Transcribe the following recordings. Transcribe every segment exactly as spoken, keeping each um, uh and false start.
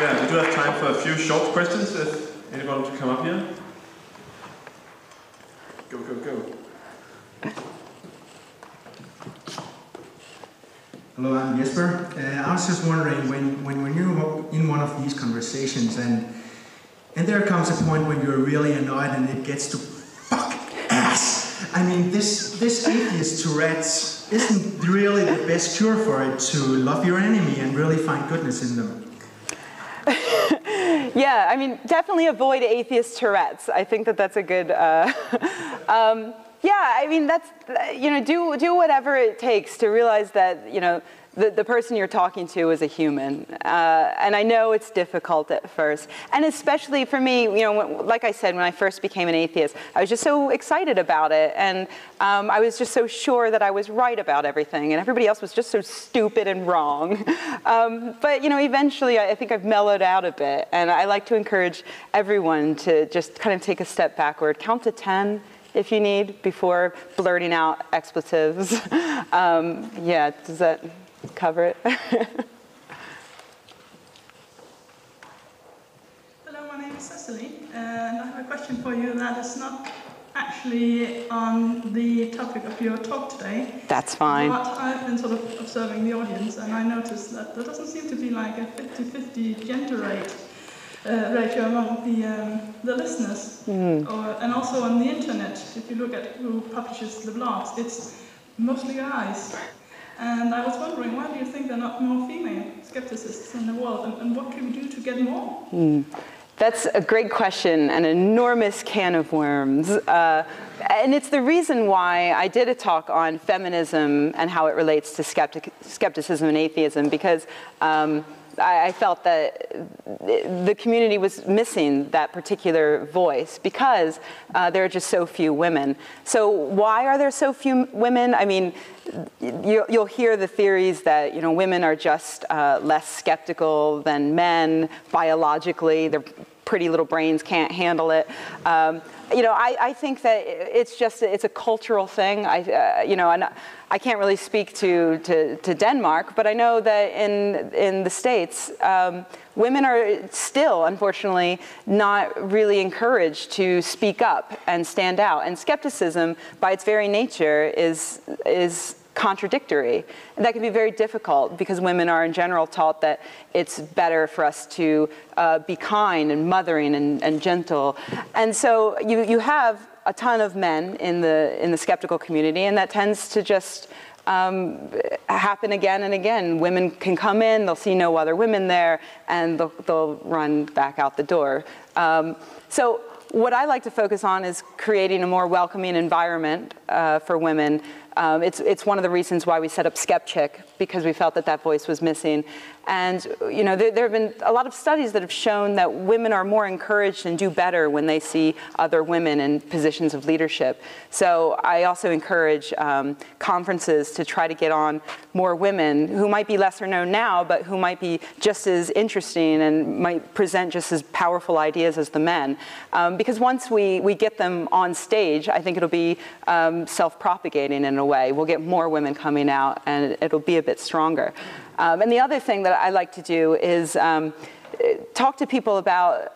Yeah, we do have time for a few short questions if anyone wants to come up here. Go, go, go. Hello, I'm Jesper. Uh, I was just wondering, when, when, when you're in one of these conversations and and there comes a point when you're really annoyed and it gets to fuck ass. I mean, this, this atheist Tourette's isn't really the best cure for it to love your enemy and really find goodness in them. Yeah, I mean, definitely avoid atheist Tourette's. I think that that's a good... Uh, um, Yeah, I mean, that's, you know, do, do whatever it takes to realize that, you know, the, the person you're talking to is a human. Uh, and I know it's difficult at first. And especially for me, you know, when, like I said, when I first became an atheist, I was just so excited about it. And um, I was just so sure that I was right about everything. And everybody else was just so stupid and wrong. Um, but, you know, eventually I, I think I've mellowed out a bit. And I like to encourage everyone to just kind of take a step backward, count to ten. If you need, before blurting out expletives. Um, yeah, does that cover it? Hello, my name is Cecily, and I have a question for you that is not actually on the topic of your talk today. That's fine. But I've been sort of observing the audience, and I noticed that there doesn't seem to be like a fifty fifty gender rate. Uh, ratio among the, um, the listeners, mm. or, and also on the internet, if you look at who publishes the blogs, it's mostly guys. And I was wondering, why do you think there are not more female skepticists in the world, and, and what can we do to get more? Mm. That's a great question, an enormous can of worms. Uh, and it's the reason why I did a talk on feminism and how it relates to skeptic skepticism and atheism, because um, I felt that the community was missing that particular voice because uh, there are just so few women. So why are there so few women? I mean, you, you'll hear the theories that, you know, women are just uh, less skeptical than men biologically. Their pretty little brains can't handle it. Um, you know, I, I think that it's just, it's a cultural thing. I, uh, you know, and I can't really speak to, to, to Denmark, but I know that in, in the States, um, women are still, unfortunately, not really encouraged to speak up and stand out. And skepticism, by its very nature, is, is contradictory. And that can be very difficult because women are in general taught that it's better for us to uh, be kind and mothering and, and gentle. And so you, you have a ton of men in the, in the skeptical community, and that tends to just um, happen again and again. Women can come in, they'll see no other women there, and they'll, they'll run back out the door. Um, so what I like to focus on is creating a more welcoming environment uh, for women. Um, it's, it's one of the reasons why we set up Skepchick, because we felt that that voice was missing. And, you know, there, there have been a lot of studies that have shown that women are more encouraged and do better when they see other women in positions of leadership. So I also encourage um, conferences to try to get on more women who might be lesser known now, but who might be just as interesting and might present just as powerful ideas as the men. Um, because once we, we get them on stage, I think it'll be um, self-propagating in a way. We'll get more women coming out and it'll be a bit stronger. Um, and the other thing that I like to do is um, talk to people about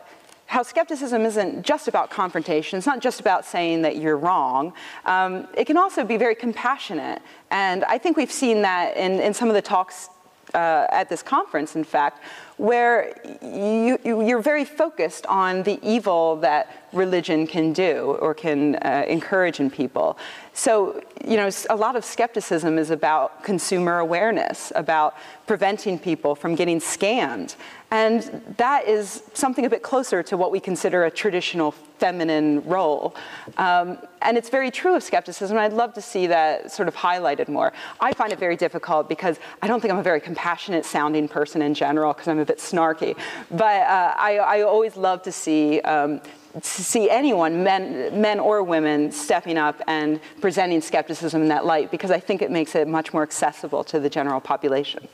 how skepticism isn't just about confrontation. It's not just about saying that you're wrong. Um, it can also be very compassionate. And I think we've seen that in, in some of the talks uh, at this conference, in fact, where you, you, you're very focused on the evil that religion can do or can uh, encourage in people. So, you know, a lot of skepticism is about consumer awareness, about preventing people from getting scammed. And that is something a bit closer to what we consider a traditional feminine role. Um, and it's very true of skepticism, and I'd love to see that sort of highlighted more. I find it very difficult because I don't think I'm a very compassionate sounding person in general, because I'm a bit snarky. But uh, I, I always love to see um, to see anyone, men, men or women, stepping up and presenting skepticism in that light, because I think it makes it much more accessible to the general population.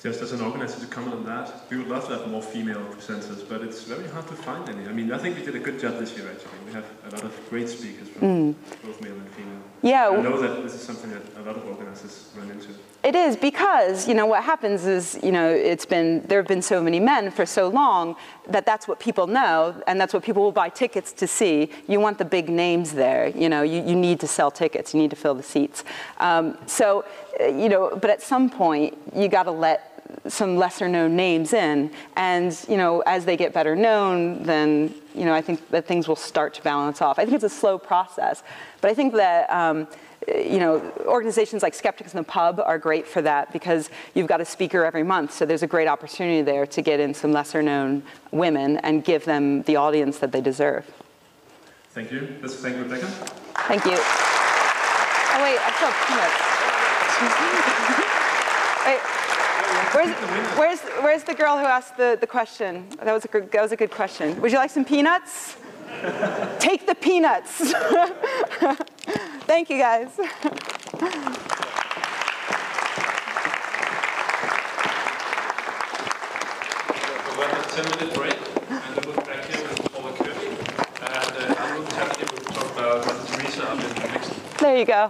So. just as an organizer to comment on that. We would love to have more female presenters, but it's very hard to find any. I mean, I think we did a good job this year, actually. We have a lot of great speakers from mm. both male and female. Yeah. I know that this is something that a lot of organizers run into. It is, because, you know, what happens is, you know, it's been, there have been so many men for so long that that's what people know, and that's what people will buy tickets to see. You want the big names there, you know, you, you need to sell tickets, you need to fill the seats. Um, so, you know, but at some point, you gotta let some lesser known names in, and, you know, as they get better known, then, you know, I think that things will start to balance off. I think it's a slow process, but I think that, um, you know, organizations like Skeptics in the Pub are great for that, because you've got a speaker every month, so there's a great opportunity there to get in some lesser known women and give them the audience that they deserve. Thank you. Let's thank Rebecca. Thank you. Oh wait, I still have peanuts. Wait. Where's, where's, where's the girl who asked the, the question? That was, a, that was a good question. Would you like some peanuts? Take the peanuts. Thank you, guys. We'll have a ten minute break, and then we'll be back here with Paula Kirby. And uh, I will have to talk about Teresa up in the next. There you go.